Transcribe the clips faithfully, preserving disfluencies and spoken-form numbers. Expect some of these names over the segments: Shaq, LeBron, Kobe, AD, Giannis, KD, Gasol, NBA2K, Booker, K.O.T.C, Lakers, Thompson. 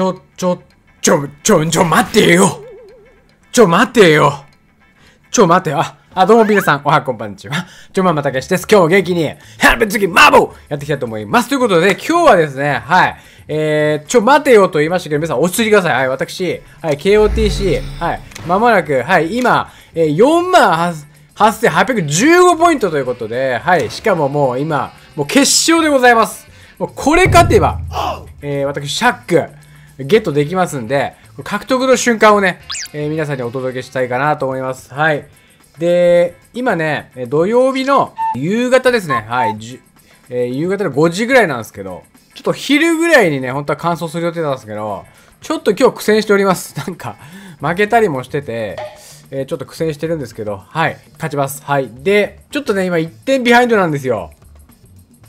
ちょ、ちょ、ちょ、ちょ、ちょ、待てよちょ、待てよちょ、待てよあ、あ、どうも皆さん、おはこんばんちは。ちょ、ママたけしです。今日元気に、ハルプ次、マーボーやっていきたいと思います。ということで、今日はですね、はい、えー、ちょ、待てよと言いましたけど、皆さん落ち着いてください。はい、私、はい、ケーオーティーシー、はい、まもなく、はい、今、えー、よんまんはっせんはっぴゃくじゅうご ポイントということで、はい、しかももう今、もう決勝でございます。もうこれ勝てば、えー、私、シャック、ゲットできますんで、獲得の瞬間をね、えー、皆さんにお届けしたいかなと思います。はい。で、今ね、土曜日の夕方ですね。はい。えー、夕方のごじぐらいなんですけど、ちょっと昼ぐらいにね、本当は完走する予定なんですけど、ちょっと今日苦戦しております。なんか、負けたりもしてて、えー、ちょっと苦戦してるんですけど、はい。勝ちます。はい。で、ちょっとね、今いってんビハインドなんですよ。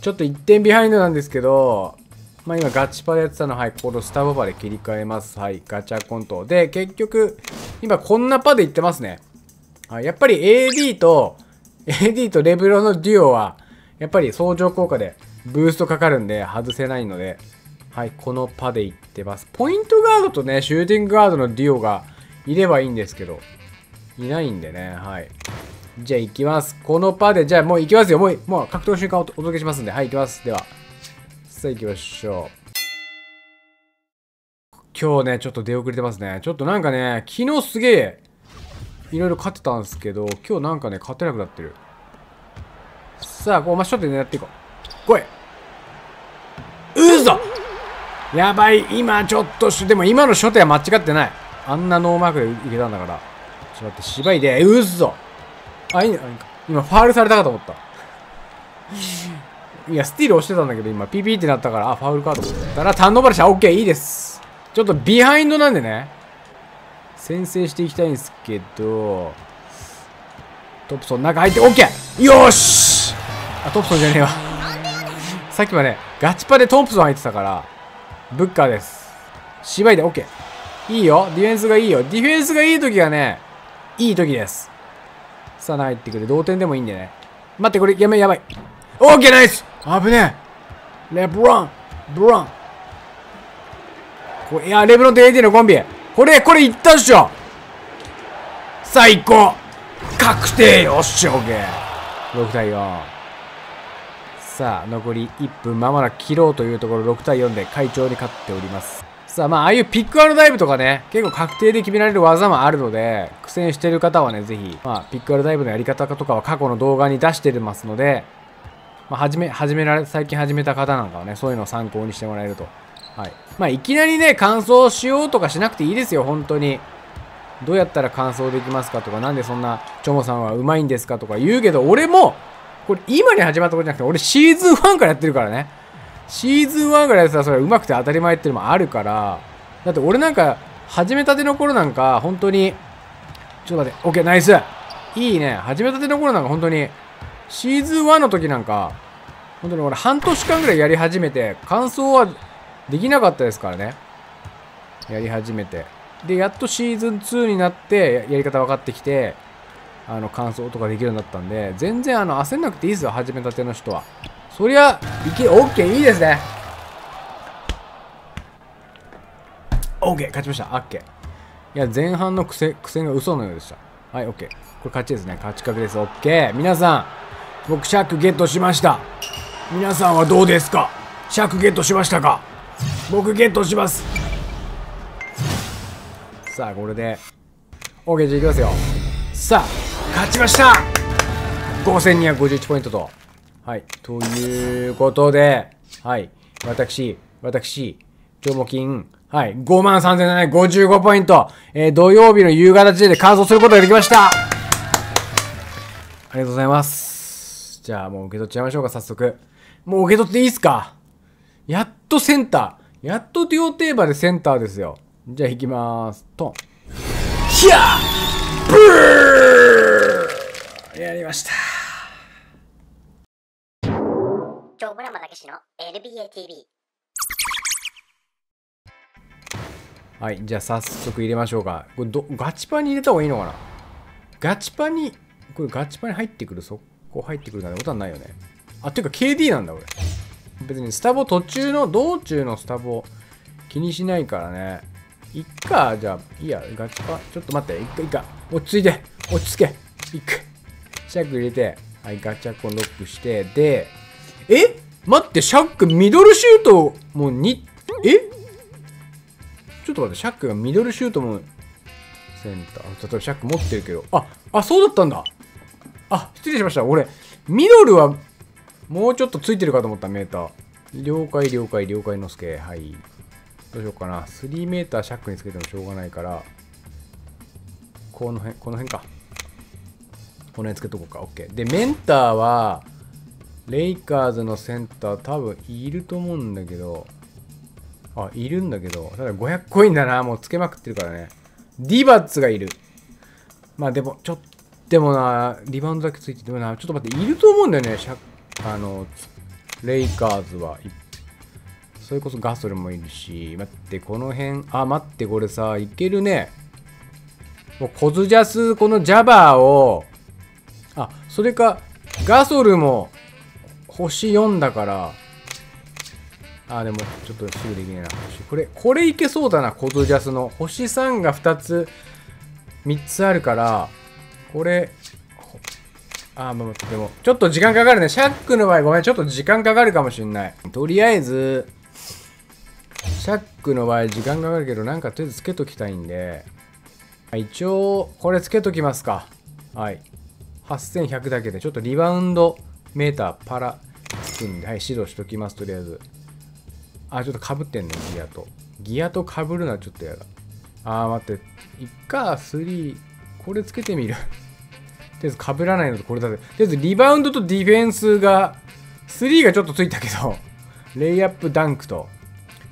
ちょっといってんビハインドなんですけど、まあ今ガチパでやってたのはい、ここのスタバパで切り替えます。はい、ガチャコント。で、結局、今こんなパでいってますね。はい、やっぱり エーディー と、エーディー とレブロのデュオは、やっぱり相乗効果でブーストかかるんで外せないので、はい、このパでいってます。ポイントガードとね、シューティングガードのデュオがいればいいんですけど、いないんでね、はい。じゃあ行きます。このパで、じゃあもう行きますよ。もう、もう格闘瞬間をお届けしますんで、はい、行きます。では。さあ行きましょう。今日ね、ちょっと出遅れてますね。ちょっとなんかね、昨日すげえ、いろいろ勝てたんですけど、今日なんかね、勝てなくなってる。さあ、お前、ショットで狙っていこう。来い。うぞやばい、今ちょっと、でも今のショットは間違ってない。あんなノーマークでいけたんだから。ちょっと待って、芝居で、うぞあ、いいね。今、ファールされたかと思った。いや、スティール押してたんだけど、今、ピピってなったから、あ、ファウルかと思ったら、ターンオーバーでした。オッケー、いいです。ちょっとビハインドなんでね、先制していきたいんですけど、トップソン、中入って、オッケーよーしあ、トップソンじゃねえわ。さっきまで、ね、ガチパでトンプソン入ってたから、ブッカーです。芝居で、オッケー。いいよ、ディフェンスがいいよ。ディフェンスがいいときがね、いいときです。さあ、入ってくる。同点でもいいんでね。待って、これ、やめ、やばい。オッケー、ナイス危ねえレブロンブロンこれいや、レブロンと エーディー のコンビこれ、これいったっしょ最高確定よっしゃ、オッケーろくたいよんさあ、残りいっぷんまもなく切ろうというところろくたいよんで快調に勝っておりますさあ、まあ、ああいうピックアンドダイブとかね、結構確定で決められる技もあるので、苦戦してる方はね、ぜひ、まあ、ピックアンドダイブのやり方とかは過去の動画に出してますので、まあ、始め、始められ、最近始めた方なんかはね、そういうのを参考にしてもらえると。はい。まあ、いきなりね、完走しようとかしなくていいですよ、本当に。どうやったら完走できますかとか、なんでそんな、チョモさんは上手いんですかとか言うけど、俺も、これ今に始まったことじゃなくて、俺シーズンワンからやってるからね。シーズンワンからやってたら、それは上手くて当たり前っていうのもあるから、だって俺なんか、始めたての頃なんか、本当に、ちょっと待って、オッケー、ナイスいいね。始めたての頃なんか本当に、シーズンワンの時なんか、本当に俺半年間ぐらいやり始めて、完走はできなかったですからね。やり始めて。で、やっとシーズンツーになって、やり方分かってきて、あの、完走とかできるようになったんで、全然あの、焦んなくていいですよ、始めたての人は。そりゃ、いけ、オッケー、いいですね。オッケー、勝ちました、オッケー。いや、前半の苦戦、苦戦が嘘のようでした。はい、オッケー。これ勝ちですね、勝ち確です、オッケー。皆さん、僕、シャックゲットしました。皆さんはどうですか？シャックゲットしましたか？僕ゲットします。さあ、これで、OK、じゃあいきますよ。さあ、勝ちました！ ごせんにひゃくごじゅういち ポイントと。はい、ということで、はい、私、私、上毛金、はい、ごまんさんぜんななひゃくごじゅうご ポイント、えー、土曜日の夕方時点で完走することができました！ありがとうございます。じゃあもう受け取っちゃいましょうか、早速。もう受け取っていいっすか？やっとセンター。やっと両手場でセンターですよ。じゃあ行きまーす。トン。ひゃーブーやりました。今日もママたけしの エヌビーエーティーブイ。はい、じゃあ早速入れましょうか。これど、ガチパンに入れた方がいいのかな？ガチパンに、これガチパンに入ってくるぞ。こう入ってくるなんてことはないよね。あ、ていうか ケーディー なんだ、俺。別にスタボ途中の、道中のスタボ気にしないからね。いっか、じゃあ、いいや、ガチパ、ちょっと待って、いっか、いっか、落ち着いて、落ち着け、いっか、シャック入れて、はい、ガチャコンロックして、で、え待って、シャック、ミドルシュートもに、えちょっと待って、シャックがミドルシュートも、センター、例えばシャック持ってるけど、あ、あ、そうだったんだ。あ、失礼しました。俺、ミドルは、もうちょっとついてるかと思った、メーター。了解、了解、了解のすけ。はい。どうしようかな。スリーメーターシャックにつけてもしょうがないから、この辺、この辺か。この辺つけとこうか。OK。で、メンターは、レイカーズのセンター多分いると思うんだけど、あ、いるんだけど、ただごひゃくコインだな。もうつけまくってるからね。ディバッツがいる。まあでも、ちょっと、でもな、リバウンドだけついててもな、ちょっと待って、いると思うんだよね、シャック。あのレイカーズはそれこそガソルもいるし、待ってこの辺、あ、待ってこれさ、いけるね。もうコズジャス、このジャバーを、あ、それかガソルも星よんだから、あ、でもちょっとすぐできないな。これこれいけそうだな。コズジャスの星さんがふたつみっつあるから、これ、あ、まあ、でも、ちょっと時間かかるね。シャックの場合、ごめん、ちょっと時間かかるかもしんない。とりあえず、シャックの場合、時間かかるけど、なんかとりあえずつけときたいんで、一応、これつけときますか。はい。はっせんひゃくだけで、ちょっとリバウンドメーター、パラ、つくんで、はい、指導しときます、とりあえず。あ、ちょっとかぶってんね、ギアと。ギアとかぶるのはちょっとやだ。あー、待って、いっか、スリー、これつけてみる。とりあえずかぶらないのとこれだけ。とりあえずリバウンドとディフェンスが、スリーがちょっとついたけど、レイアップダンクと。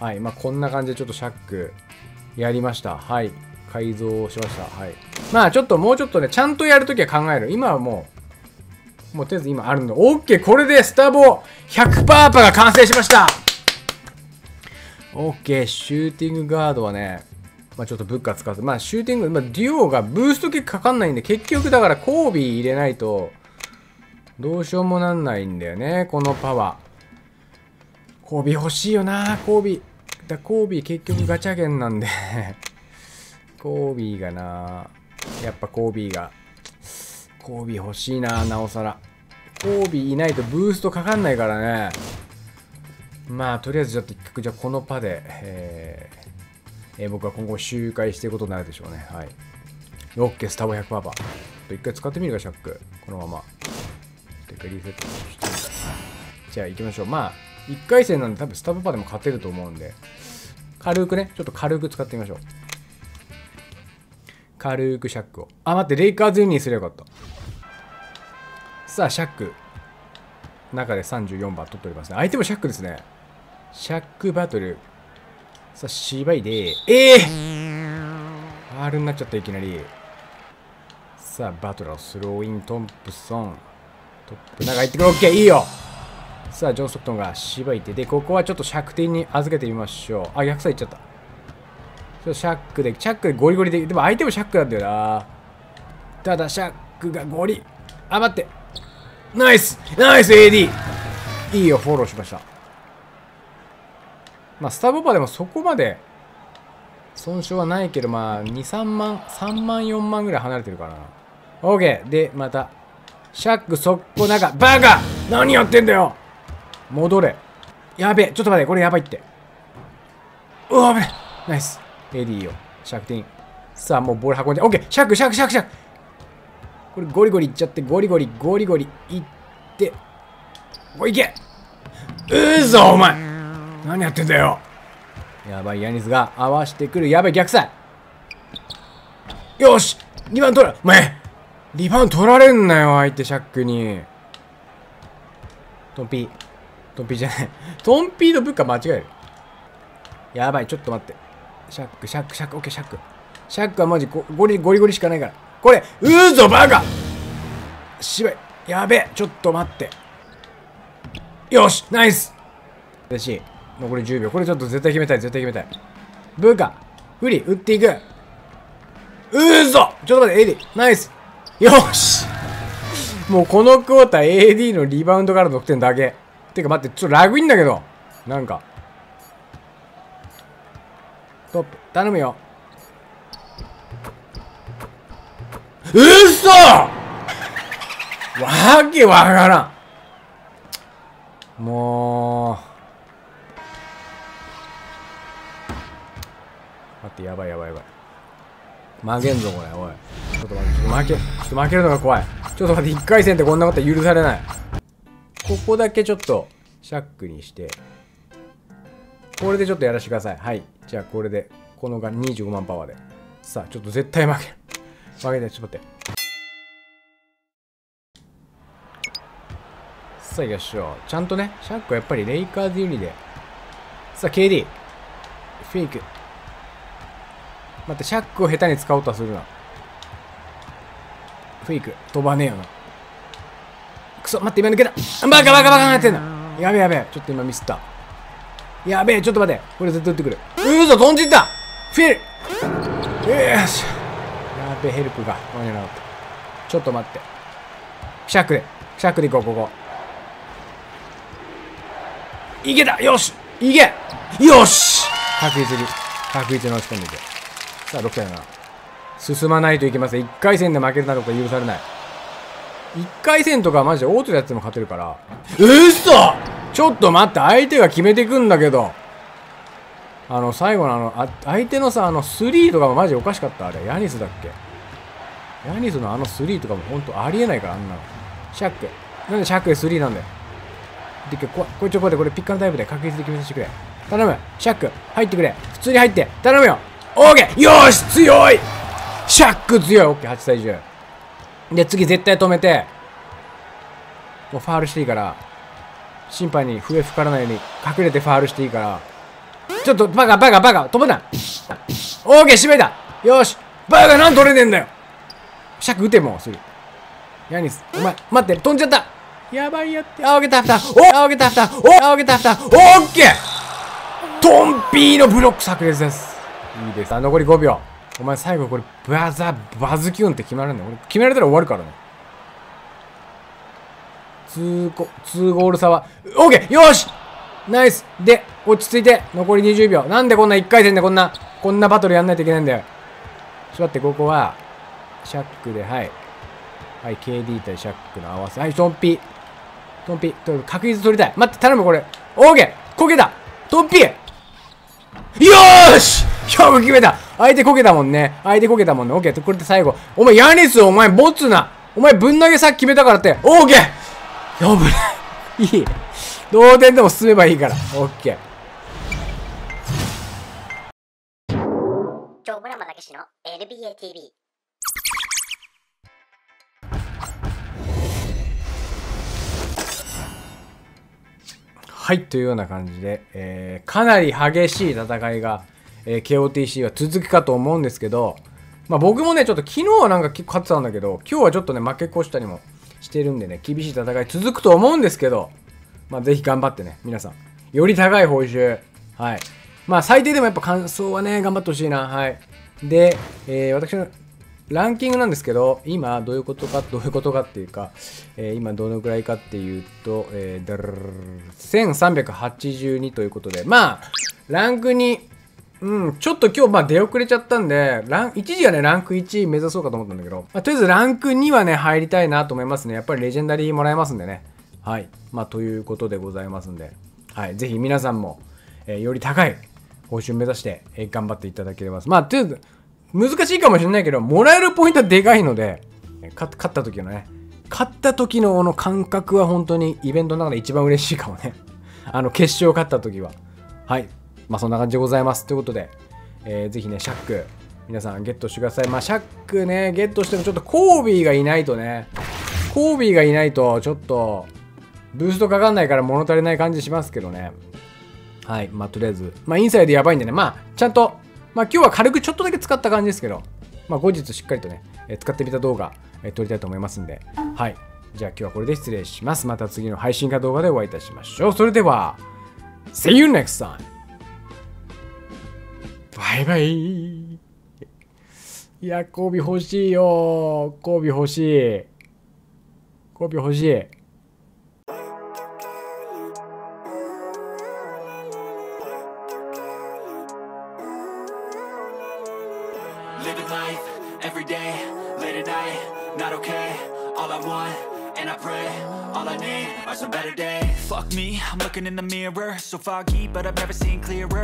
はい。まあ、こんな感じでちょっとシャックやりました。はい。改造しました。はい。まあ、ちょっともうちょっとね、ちゃんとやるときは考える。今はもう、もうとりあえず今あるので。OK! これでスタボ ひゃくパーセント パーが完成しました !OK! シューティングガードはね、まあちょっとブッカー使うと、まあシューティング、まあ、デュオがブースト結構かかんないんで、結局だからコービー入れないと、どうしようもなんないんだよね、このパワー。コービー欲しいよな、コービー。だコービー結局ガチャゲンなんで。コービーがな、やっぱコービーが。コービー欲しいな、なおさら。コービーいないとブーストかかんないからね。まあとりあえずちょっと結局じゃあこのパで、えーえー、僕は今後周回していくことになるでしょうね。はい。OK、スタボ ひゃくパーセント パー。一回使ってみるか、シャック。このまま。一回リセットしてみたい。じゃあ行きましょう。まあ、いっかい戦なんで多分スタボパーでも勝てると思うんで、軽くね、ちょっと軽く使ってみましょう。軽くシャックを。あ、待って、レイカーズユニにすればよかった。さあ、シャック。中でさんじゅうよん番取っておりますね。相手もシャックですね。シャックバトル。さあ、芝居で、ええー、ファールになっちゃった、いきなり。さあ、バトラー、スローイン、トンプソン。トップ、中入ってくる、オッケー、いいよ。さあ、ジョン・ストットンが芝居で、で、ここはちょっと弱点に預けてみましょう。あ、逆サイド行っちゃった。ちょっとシャックで、シャックでゴリゴリで、でも相手もシャックなんだよな。ただ、シャックがゴリ。あ、待って。ナイスナイス エーディー! いいよ、フォローしました。まあ、スタボパでもそこまで損傷はないけど、まあ、に、さんまん、さんまん、よんまんぐらい離れてるからな。OK! で、また、シャック、速攻、中、バカ！何やってんだよ！戻れ。やべえ、ちょっと待って、これやばいって。うわ、危ない。ナイス。エディよ。シャクティン。さあ、もうボール運んで。OK! シャック、シャック、シャック、シャック！これ、ゴリゴリいっちゃって、ゴリゴリ、ゴリゴリいって。おい、いけ！うぞ、お前！何やってんだよ。やばい、ヤニスが合わしてくる。やばい、逆サイ。よし、リバウンド取る。お前、リバウンド取られんなよ、相手、シャックに。トンピー。トンピーじゃない。トンピーの物価間違える。やばい、ちょっと待って。シャック、シャック、シャック、オッケー、シャック。シャックはマジゴリゴリゴリしかないから。これ、うーぞ、バカ！しばい。やべえ、ちょっと待って。よし、ナイス嬉しい。残りじゅうびょう。これちょっと絶対決めたい。絶対決めたい。ブーカ。フリー。打っていく。うーぞ！ちょっと待って。エーディー。ナイス。よしもうこのクォーター エーディー のリバウンドからの得点だけ。てか待って。ちょっとラグいんだけど。なんか。トップ頼むよ。うっそ、わけわからん。もう待って、やばいやばいやばい、負けんぞこれ。おいちょっと待って、ちょっと負けちょっと負けるのが怖い。ちょっと待って、いっかい戦ってこんなこと許されない。ここだけちょっとシャックにして、これでちょっとやらしてください。はい、じゃあこれでこのがにじゅうごまんパワーでさあ、ちょっと絶対負ける負けない、ちょっと待って。さあ行きましょう。ちゃんとね、シャックはやっぱりレイカーズ有利で。さあ ケーディー フェイク、待って、シャックを下手に使おうとはするな。フェイク飛ばねえよな、クソ。待って、今抜けた、バカバカバカなってんな。やべえやべえ、ちょっと今ミスった。やべえ、ちょっと待って、これ絶対打ってくる。うそ、飛んじった。フィル、よし、やべえ、ヘルプが間に合わなかった。ちょっと待って、シャックでシャックでいこう。ここいけた、よしいけ、よし、確実に確実に押し込んでいく。さあろくたいなな、進まないといけません。いっかい戦で負けるなどとか許されない。いっかい戦とかマジでオートでやっても勝てるから。うっそ、ちょっと待って、相手が決めてくんだけど、あの最後のあのあ相手のさ、あのスリーとかもマジおかしかった。あれヤニスだっけ、ヤニスのあのスリーとかもほんとありえないから、あんなの。シャックなんでシャックでスリーなんだよ。でこれちょっと待って、これピッカンタイプで確実に決めさせてくれ、頼む。シャック入ってくれ、普通に入って頼むよ。オーケー、よーし、強いシャック、強い。オッケー、はちたいじゅうで次絶対止めて、もうファールしていいから、審判に笛吹からないように隠れてファールしていいから。ちょっとバカバカバカ飛ぶな。オーケー、締めた、よし。バカ、なん取れねえんだよ。シャック打て、もうすぐ。ヤニスお前待って、飛んじゃった、やばいやって。あおげた、ふたおあおげた、ふたおあおげた、ふたオッケー、トンピーのブロック炸裂です。いいです。さあ残りごびょう。お前最後これバザバズキュンって決まるんだよ。俺決められたら終わるからね。にゴールさはオッケー、よし、ナイスで落ち着いて。残りにじゅうびょう。なんでこんないっかい戦でこんなこんなバトルやんないといけないんだよ。ちょっと待って、ここはシャックで、はいはい ケーディー 対シャックの合わせ、はいトンピートンピー確実取りたい。待って、頼むこれ、オーケー、こけた、トンピー、よーし、よく決めた。相手こけたもんね、相手こけたもんね。オーケー、これで最後。お前ヤニス、お前ボツな、お前ぶん投げさっき決めたからって。オーケー、よぶないい、同点でも進めばいいから。オッケー。今日村間武史の エヌビーエーティーブイ。はい、というような感じで、えー、かなり激しい戦いが、えー、ケーオーティーシー は続くかと思うんですけど、まあ、僕もね、ちょっと昨日はなんか結構勝ってたんだけど、今日はちょっとね、負け越したりもしてるんでね、厳しい戦い続くと思うんですけど、まあ、ぜひ頑張ってね、皆さん、より高い報酬、はい。まあ、最低でもやっぱ感想はね、頑張ってほしいな、はい。で、えー、私のランキングなんですけど、今どういうことか、どういうことかっていうか、えー、今どのくらいかっていうと、えー、せんさんびゃくはちじゅうにということで、まあ、ランクに、うん、ちょっと今日まあ出遅れちゃったんで、ラン一時はね、ランクいちい目指そうかと思ったんだけど、まあ、とりあえずランクにはね、入りたいなと思いますね。やっぱりレジェンダリーもらえますんでね。はい。まあ、ということでございますんで、はい。ぜひ皆さんも、えー、より高い報酬目指して、えー、頑張っていただければ。まあ、とりあえず、難しいかもしれないけど、もらえるポイントはでかいので、勝った時のね、勝った時のこの感覚は本当にイベントの中で一番嬉しいかもね。あの、決勝勝った時は。はい。まあ、そんな感じでございます。ということで、えー、ぜひね、シャック、皆さんゲットしてください。まあ、シャックね、ゲットしてもちょっとコービーがいないとね、コービーがいないとちょっと、ブーストかかんないから物足りない感じしますけどね。はい。まあ、とりあえず、まあ、インサイドやばいんでね、まあ、ちゃんと、まあ今日は軽くちょっとだけ使った感じですけど、まあ後日しっかりとね、えー、使ってみた動画、えー、撮りたいと思いますんで、はい。じゃあ今日はこれで失礼します。また次の配信か動画でお会いいたしましょう。それでは、See you next time! バイバイ。いや、コビ欲しいよ。コビ欲しい。コビ欲しい。Living life every day, late at night, not okay. All I want, and I pray, all I need are some better days. Fuck me, I'm looking in the mirror, so foggy, but I've never seen clearer.